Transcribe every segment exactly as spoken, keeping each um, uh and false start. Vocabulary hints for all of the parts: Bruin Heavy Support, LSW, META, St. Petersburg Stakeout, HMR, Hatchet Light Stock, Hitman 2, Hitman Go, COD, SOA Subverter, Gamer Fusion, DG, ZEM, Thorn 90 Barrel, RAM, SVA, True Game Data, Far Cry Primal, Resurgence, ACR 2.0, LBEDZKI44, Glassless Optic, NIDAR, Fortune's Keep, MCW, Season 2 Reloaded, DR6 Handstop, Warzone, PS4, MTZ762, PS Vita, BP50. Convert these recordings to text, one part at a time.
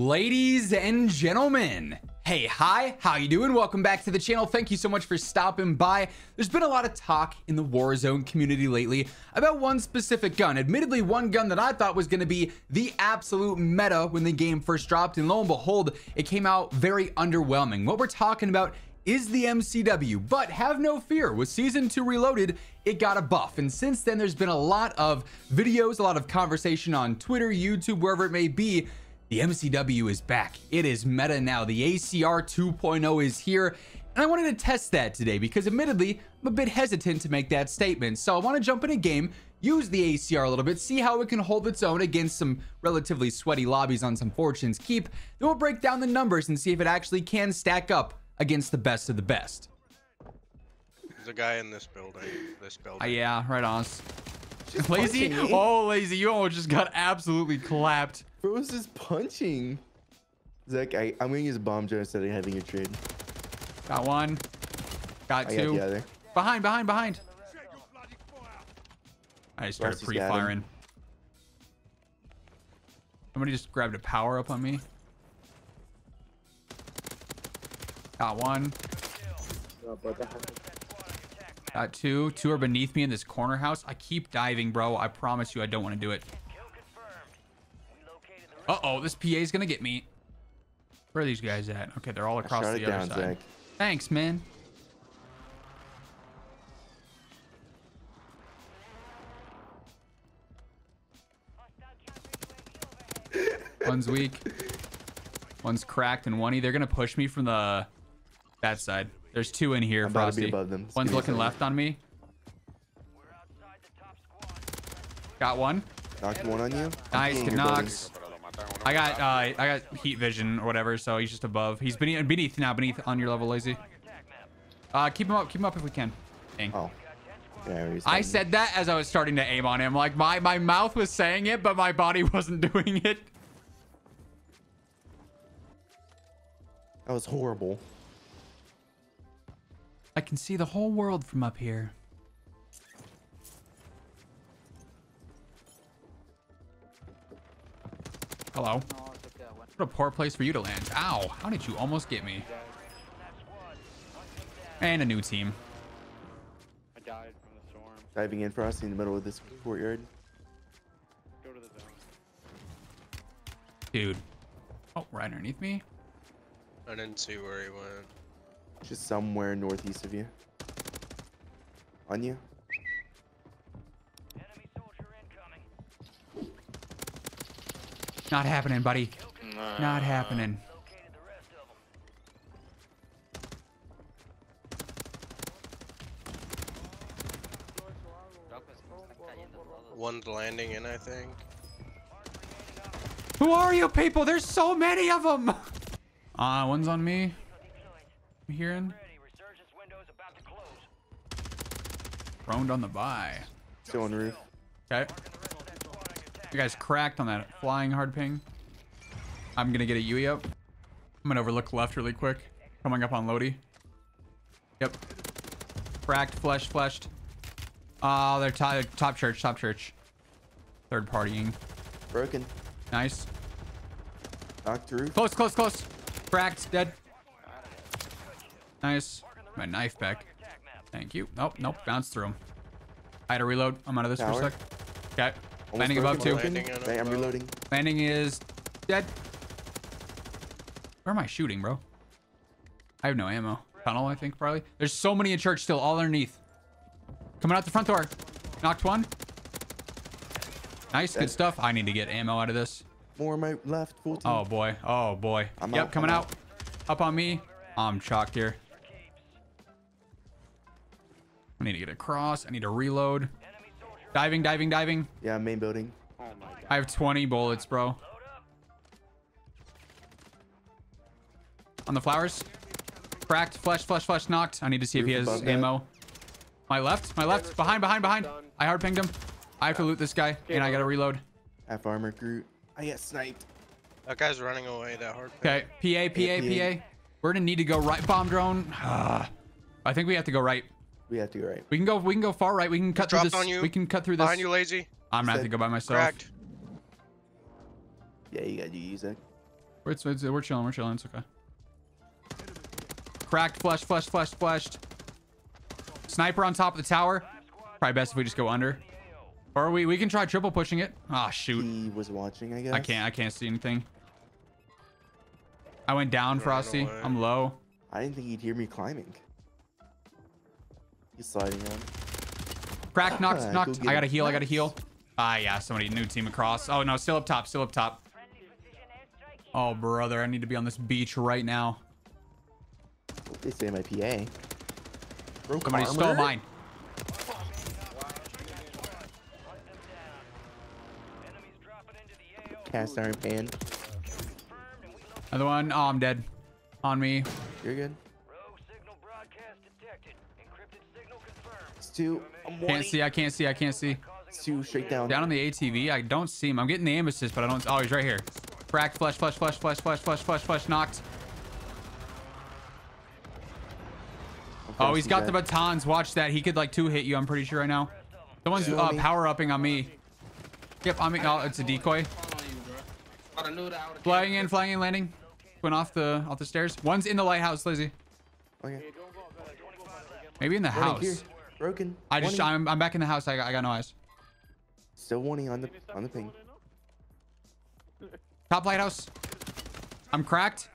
Ladies and gentlemen, hey, hi, how you doing? Welcome back to the channel. Thank you so much for stopping by. There's been a lot of talk in the Warzone community lately about one specific gun. Admittedly, one gun that I thought was going to be the absolute meta when the game first dropped, and lo and behold, it came out very underwhelming. What we're talking about is the M C W, but have no fear, with Season two Reloaded, it got a buff. And since then, there's been a lot of videos, a lot of conversation on Twitter, YouTube, wherever it may be. The M C W is back. It is meta now. The A C R two point oh is here. And I wanted to test that today because admittedly, I'm a bit hesitant to make that statement. So I want to jump in a game, use the A C R a little bit, see how it can hold its own against some relatively sweaty lobbies on some Fortune's Keep. Then we'll break down the numbers and see if it actually can stack up against the best of the best. There's a guy in this building. This building. Uh, yeah, right on. She's Lazy? Punching. Oh, Lazy, you almost just got absolutely clapped. Bro was just punching. Zach, I, I'm gonna use a bomb jar instead of having a trade. Got one. Got two. Got the behind, behind, behind. I just started pre-firing. Somebody just grabbed a power up on me. Got one. Got two. Two are beneath me in this corner house. I keep diving, bro. I promise you I don't want to do it. Uh-oh, this P A is going to get me. Where are these guys at? Okay, they're all across the other side. Zach. Thanks, man. One's weak. One's cracked and one-y. They're going to push me from the that side. There's two in here, I'm Frosty. Above them. One's looking left on me. Got one. Knocked one on you. Nice, good knocks. I got uh, I got heat vision or whatever, so he's just above. He's beneath, beneath now, beneath on your level, Lazy. Uh, keep him up, keep him up if we can. Dang. Oh, yeah, I said that as I was starting to aim on him. Like my my mouth was saying it, but my body wasn't doing it. That was horrible. I can see the whole world from up here. Hello. What a poor place for you to land. Ow. How did you almost get me? And a new team. I died from the storm. Diving in for us in the middle of this courtyard. Go to the zone. Dude. Oh, right underneath me. I didn't see where he went. Just somewhere northeast of you. On you. Not happening, buddy. Nah. Not happening. One's landing in, I think. Who are you people? There's so many of them. Ah, uh, one's on me. I'm hearing. Throned on the by. Still on roof. Okay. You guys cracked on that flying hard ping. I'm gonna get a U E up. I'm gonna overlook left really quick. Coming up on Lodi. Yep. Cracked, flesh, fleshed. Oh, they're top church, top church. Third partying. Broken. Nice. Knocked through. Close, close, close. Cracked, dead. Nice. My knife back. Thank you. Nope, nope. Bounced through him. I had to reload. I'm out of this Tower. for a sec. Okay. Landing above two. Landing I'm reloading. Landing is dead. Where am I shooting, bro? I have no ammo. Tunnel, I think, probably. There's so many in church still, all underneath. Coming out the front door. Knocked one. Nice, good stuff. I need to get ammo out of this. More on my left. fourteen. Oh, boy. Oh, boy. I'm yep, out, coming I'm out. out. Up on me. I'm chalked here. I need to get across. I need to reload. Diving, diving, diving. Yeah, main building. Oh my God. I have twenty bullets, bro. On the flowers. Cracked, flesh, flesh, flesh, knocked. I need to see Roof if he has ammo. That. My left, my left. Behind, behind, behind. I hard pinged him. I have to loot this guy, and I gotta reload. Half armor, Groot. I get sniped. That guy's running away, that hard ping. Okay, P A, P A, yeah, P A. P A. We're gonna need to go right. Bomb drone. I think we have to go right. We have to go right. We can go. We can go far right. We can cut Dropped through this. On you. We can cut through this. Behind you, Lazy. I'm gonna have to go by myself. Cracked. Yeah, you gotta use that. We're, it's, it's, we're chilling, we're chilling, it's okay. Cracked, flushed, flushed, flushed, flushed. Sniper on top of the tower. Probably best if we just go under. Or we, we can try triple pushing it. Ah, shoot. He was watching, I guess. I can't, I can't see anything. I went down, Frosty. I'm low. I didn't think he'd hear me climbing. He's sliding on. Crack, knocked, ah, knocked. I gotta heal, I gotta heal. Ah, yeah, somebody, new team across. Oh, no, still up top, still up top. Oh, brother, I need to be on this beach right now. They say my P A. Broke somebody armor? Stole mine. Cast iron pan. Another one. Oh, I'm dead. On me. You're good. It's two. Can't see. I can't see. I can't see. It's two straight down. Down on the A T V. I don't see him. I'm getting the aim assist, but I don't. Oh, he's right here. Cracked. Flush. Flush. Flush. Flush. Flush. Flush. Flush. Flush. Knocked. Oh, he's got the batons. Watch that. He could like two hit you. I'm pretty sure right now. Someone's uh, power upping on me. Yep. On me. Oh, it's a decoy. Flying in. Flying in. Landing. Went off the off the stairs. One's in the lighthouse, Lizzie. Okay. Maybe in the house. Broken. I just I'm I'm back in the house. I got I got no eyes. Still warning on the on the ping. Top lighthouse. I'm cracked.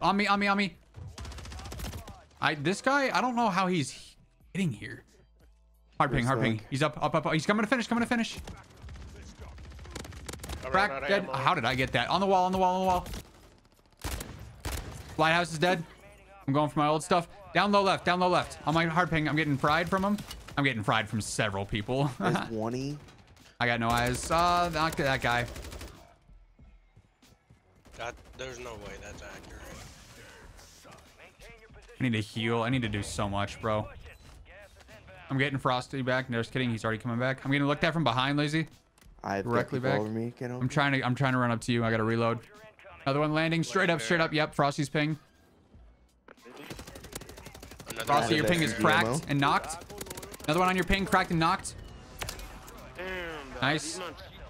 On me, on me, on me. I this guy, I don't know how he's getting here. Hard ping, hard ping. He's up, up, up, up. He's coming to finish, coming to finish. Cracked, dead. How did I get that? On the wall, on the wall, on the wall. Lighthouse is dead. I'm going for my old stuff. Down low left, down low left. On my hard ping, I'm getting fried from him. I'm getting fried from several people. twenty. I got no eyes. Uh, knocked that guy. That, there's no way that's accurate. I need to heal. I need to do so much, bro. I'm getting Frosty back. No, just kidding. He's already coming back. I'm getting looked at from behind, Lazy. I directly back. Me. I'm trying to. I'm trying to run up to you. I gotta reload. Another one landing straight up, straight up. Yep, Frosty's ping. Another Frosty, your ping is cracked and knocked. Another one on your ping, cracked and knocked. Nice.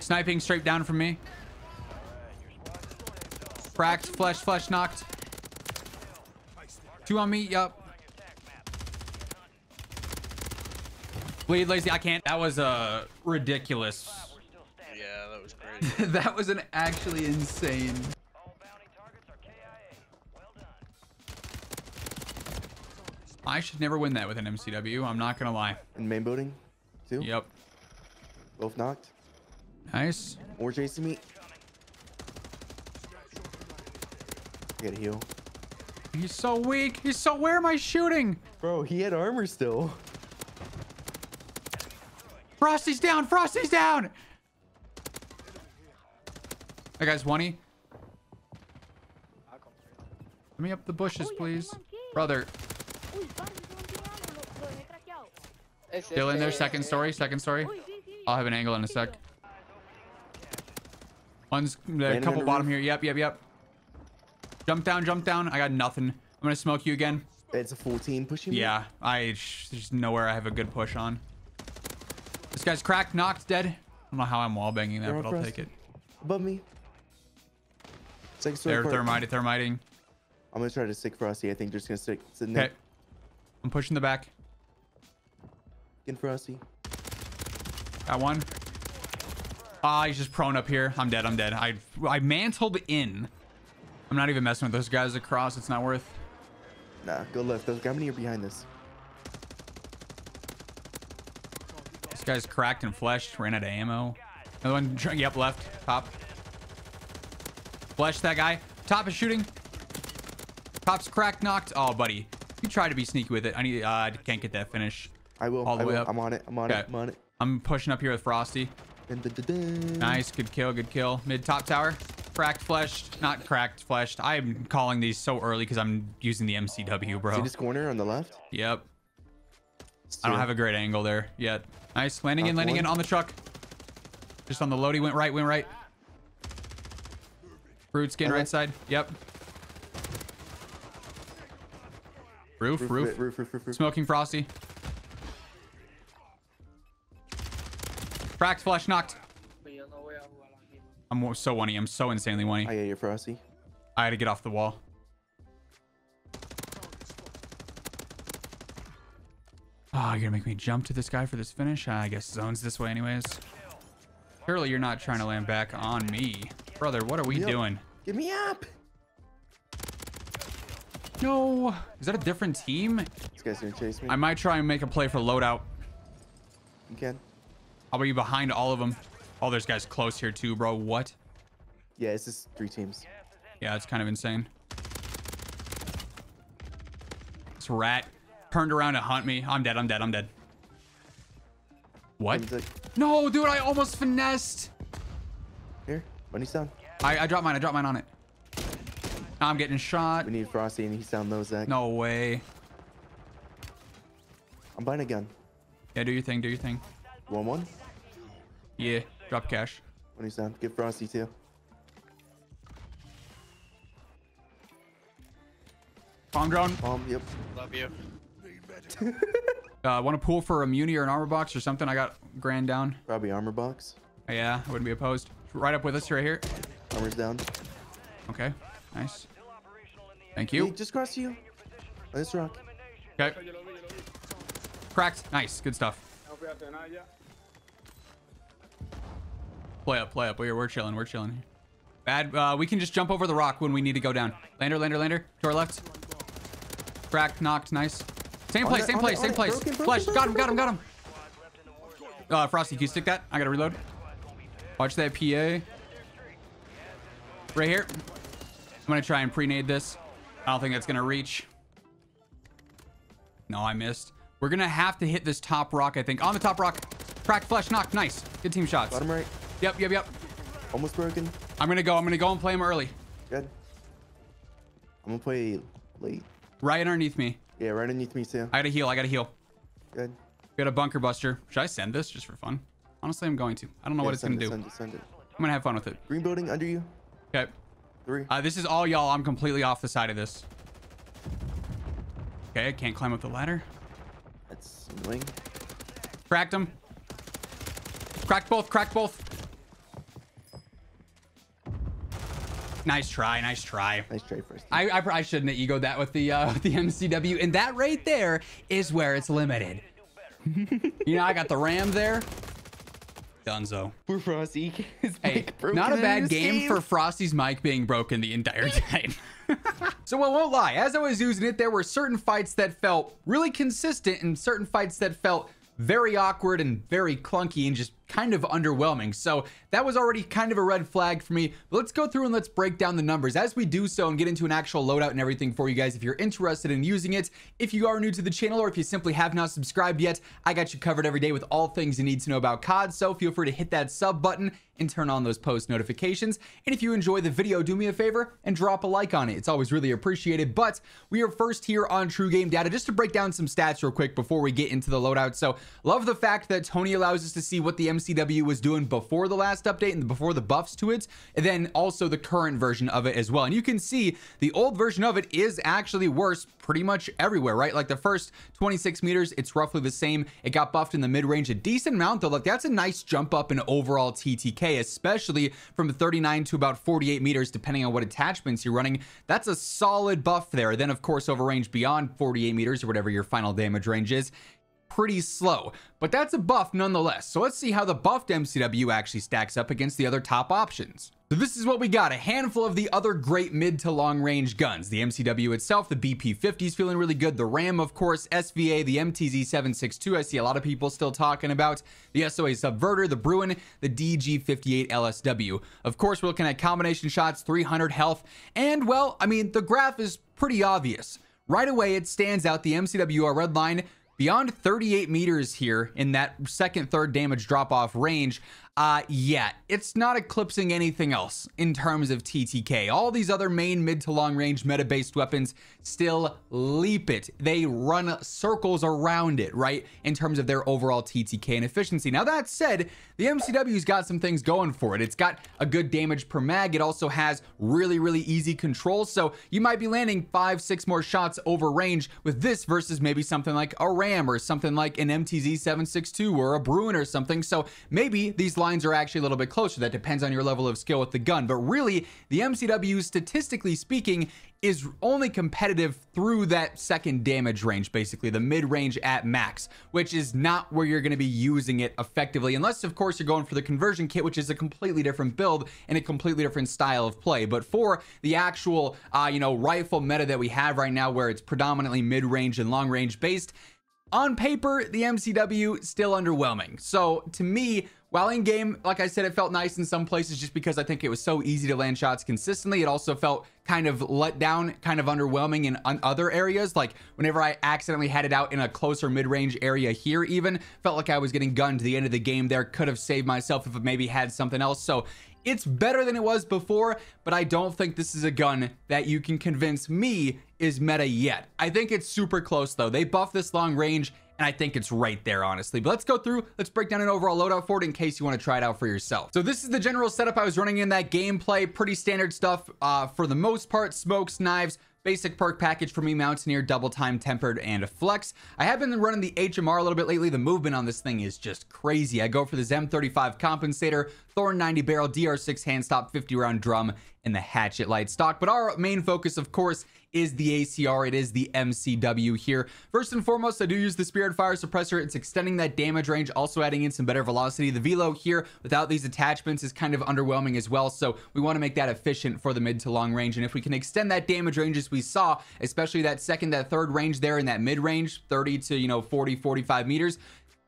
Sniping straight down from me. Cracked, flesh, flesh, knocked. Two on me, yup. Bleed, Lazy, I can't. That was uh, ridiculous. Yeah, that was crazy. That was an actually insane. I should never win that with an M C W. I'm not gonna lie. And main boating, too. Yep. Both knocked. Nice. More chasing me. Get a heal. He's so weak. He's so. Where am I shooting? Bro, he had armor still. Frosty's down. Frosty's down. That guy's twenty. Let me up the bushes, please, brother. Still in there, second story, second story. I'll have an angle in a sec. One's a couple bottom here. Yep, yep, yep. Jump down, jump down. I got nothing. I'm gonna smoke you again. It's a fourteen pushing. Yeah, I just nowhere I have a good push on. This guy's cracked, knocked, dead. I don't know how I'm wall banging that, but I'll take it. Above me. They're thermiting, thermiting. I'm gonna try to stick Frosty. I think they're just gonna stick. Sit in there. Okay. I'm pushing the back. In Frosty. Got one. Ah, oh, he's just prone up here. I'm dead. I'm dead. I I mantled in. I'm not even messing with those guys across. It's not worth. Nah, go left. Those guys, how many are behind this? This guy's cracked and fleshed. Ran out of ammo. Another one. Yep, left. Top. Flesh that guy. Top is shooting. Top's cracked, knocked. Oh, buddy. You try to be sneaky with it. I need. Uh, I can't get that finish. I will. All the I will. Way up. I'm on it. I'm on okay. it. I'm on it. I'm pushing up here with Frosty. Dun, dun, dun, dun. Nice. Good kill. Good kill. Mid top tower. Cracked, fleshed. Not cracked, fleshed. I'm calling these so early because I'm using the M C W, bro. See this corner on the left? Yep. I don't have a great angle there yet. Nice. Landing top in. Landing one. in on the truck. Just on the load. He went right. Went right. Root skin right. right side. Yep. Roof, roof, roof, roof, roof, roof, roof. Smoking Frosty. Cracked, flush, knocked. I'm so one-y. I'm so insanely one-y. I got your Frosty. I had to get off the wall. Oh, you're gonna make me jump to this guy for this finish? I guess zone's this way anyways. Surely you're not trying to land back on me. Brother, what are we yep. doing? Give me up! No! Is that a different team? This guy's gonna chase me. I might try and make a play for loadout. You can. I'll be behind all of them. Oh, there's guys close here too, bro. What? Yeah, it's just three teams. Yeah, it's kind of insane. This rat turned around to hunt me. I'm dead. I'm dead. I'm dead. What? Like, no, dude, I almost finessed. Here, money's down. I, I dropped mine. I dropped mine on it. Now I'm getting shot. We need Frosty, and he's down low, Zach. No way. I'm buying a gun. Yeah, do your thing. Do your thing. One one. Yeah, drop cash. Money's down. Get Frosty too. Palm drone. Palm. Yep. Love you. uh, want to pull for a muni or an armor box or something? I got grand down. Probably armor box. Yeah, I wouldn't be opposed. Right up with us right here. Armor's down. Okay, nice. Thank you. Hey, just cross you. Let's rock. Okay. Cracked. Nice. Good stuff. Play up, play up. We're, we're chilling. We're chilling. Bad. Uh, we can just jump over the rock when we need to go down. Lander, lander, lander. To our left. Cracked. Knocked. Nice. Same place, same place, same place. Flesh, got him, got him, got him. Uh, Frosty, can you stick that? I gotta reload. Watch that P A. Right here. I'm gonna try and pre-nade this. I don't think that's gonna reach. No, I missed. We're gonna have to hit this top rock, I think. On the top rock. Crack, flesh, knock. Nice. Good team shots. Bottom right. Yep, yep, yep. Almost broken. I'm gonna go. I'm gonna go and play him early. Good. I'm gonna play late. Right underneath me. Yeah, right underneath me too. I gotta heal. I gotta heal. Good. We got a bunker buster. Should I send this just for fun? Honestly, I'm going to. I don't know yeah, what it's gonna it, do. Send it, send it. I'm gonna have fun with it. Green building under you. Okay. Three. Uh, this is all y'all. I'm completely off the side of this. Okay, I can't climb up the ladder. That's annoying. Cracked him. Cracked both. Cracked both. Nice try, nice try. Nice try first. I, I I shouldn't have egoed that with the uh, with the M C W, and that right there is where it's limited. You know, I got the RAM there. Dunzo. Poor Frosty. Hey, not a bad game, game for Frosty's mic being broken the entire time. So I won't lie, as I was using it, there were certain fights that felt really consistent and certain fights that felt very awkward and very clunky and just kind of underwhelming. So that was already kind of a red flag for me. But let's go through and let's break down the numbers as we do so and get into an actual loadout and everything for you guys if you're interested in using it. If you are new to the channel or if you simply have not subscribed yet, I got you covered every day with all things you need to know about C O D. So feel free to hit that sub button and turn on those post notifications. And if you enjoy the video, do me a favor and drop a like on it. It's always really appreciated. But we are first here on True Game Data just to break down some stats real quick before we get into the loadout. So love the fact that Tony allows us to see what the M C W was doing before the last update and before the buffs to it, and then also the current version of it as well. And you can see the old version of it is actually worse pretty much everywhere, right? Like the first twenty-six meters, it's roughly the same. It got buffed in the mid-range a decent amount, though. Like that's a nice jump up in overall T T K, especially from thirty-nine to about forty-eight meters, depending on what attachments you're running. That's a solid buff there. Then of course over range beyond forty-eight meters or whatever your final damage range is, pretty slow, but that's a buff nonetheless. So let's see how the buffed M C W actually stacks up against the other top options. So this is what we got. A handful of the other great mid to long range guns. The M C W itself, the B P fifty is feeling really good. The RAM, of course, S V A, the M T Z seven sixty-two. I see a lot of people still talking about the S O A Subverter, the Bruin, the D G fifty-eight L S W. Of course, we're looking at combination shots, three hundred health. And well, I mean, the graph is pretty obvious. Right away, it stands out. The M C W, red line, beyond thirty-eight meters here in that second, third damage drop off range. Uh, yeah, it's not eclipsing anything else in terms of T T K. All these other main mid to long range meta based weapons still leap it. They run circles around it, right? In terms of their overall T T K and efficiency. Now that said, the M C W's got some things going for it. It's got a good damage per mag. It also has really, really easy control. So you might be landing five, six more shots over range with this versus maybe something like a RAM or something like an M T Z seven sixty-two or a Bruin or something. So maybe these long lines are actually a little bit closer. That depends on your level of skill with the gun. But really, the M C W, statistically speaking, is only competitive through that second damage range, basically the mid-range at max, which is not where you're going to be using it effectively, unless of course you're going for the conversion kit, which is a completely different build and a completely different style of play. But for the actual uh you know rifle meta that we have right now, where it's predominantly mid-range and long range based, on paper the M C W still underwhelming. So to me, while in game, like I said, it felt nice in some places just because I think it was so easy to land shots consistently. It also felt kind of let down, kind of underwhelming in other areas. Like whenever I accidentally had it out in a closer mid-range area here, even felt like I was getting gunned to the end of the game there. Could have saved myself if I maybe had something else. So it's better than it was before, but I don't think this is a gun that you can convince me is meta yet. I think it's super close though. They buffed this long range, and I think it's right there, honestly. But let's go through, let's break down an overall loadout for it in case you want to try it out for yourself. So this is the general setup I was running in that gameplay. Pretty standard stuff uh, for the most part. Smokes, knives, basic perk package for me, Mountaineer, double time, tempered, and a flex. I have been running the H M R a little bit lately. The movement on this thing is just crazy. I go for the Z E M thirty-five compensator, Thorn ninety barrel, D R six handstop, fifty round drum, and the Hatchet Light Stock. But our main focus, of course, is the A C R. It is the M C W here. First and foremost, I do use the Spirit Fire Suppressor. It's extending that damage range, also adding in some better velocity. The velo here without these attachments is kind of underwhelming as well, so we want to make that efficient for the mid to long range. And if we can extend that damage range as we saw, especially that second, that third range there in that mid range, thirty to, you know, forty, forty-five meters,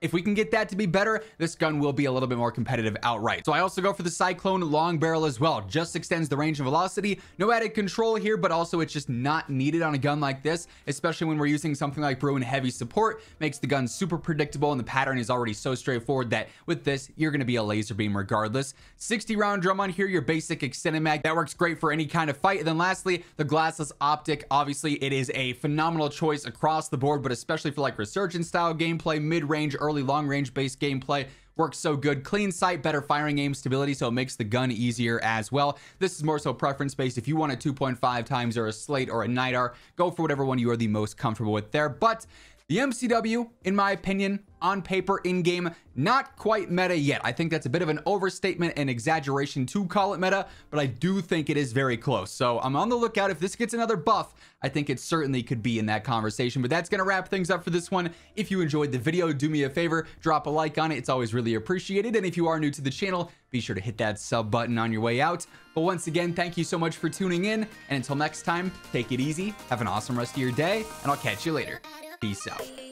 if we can get that to be better, this gun will be a little bit more competitive outright. So I also go for the Cyclone long barrel as well. Just extends the range and velocity. No added control here, but also it's just not needed on a gun like this, especially when we're using something like Bruin Heavy Support. Makes the gun super predictable, and the pattern is already so straightforward that with this, you're going to be a laser beam regardless. sixty round drum on here, your basic extended mag. That works great for any kind of fight. And then lastly, the Glassless Optic. Obviously, it is a phenomenal choice across the board, but especially for like Resurgence style gameplay, mid-range, early Early long range based gameplay. Works so good. Clean sight, better firing aim stability, so it makes the gun easier as well. This is more so preference based. If you want a two point five times or a slate or a NIDAR, go for whatever one you are the most comfortable with there. But the M C W, in my opinion, on paper, in game, not quite meta yet. I think that's a bit of an overstatement and exaggeration to call it meta, but I do think it is very close. So I'm on the lookout. If this gets another buff, I think it certainly could be in that conversation. But that's going to wrap things up for this one. If you enjoyed the video, do me a favor, drop a like on it. It's always really appreciated. And if you are new to the channel, be sure to hit that sub button on your way out. But once again, thank you so much for tuning in. And until next time, take it easy, have an awesome rest of your day, and I'll catch you later. Peace out.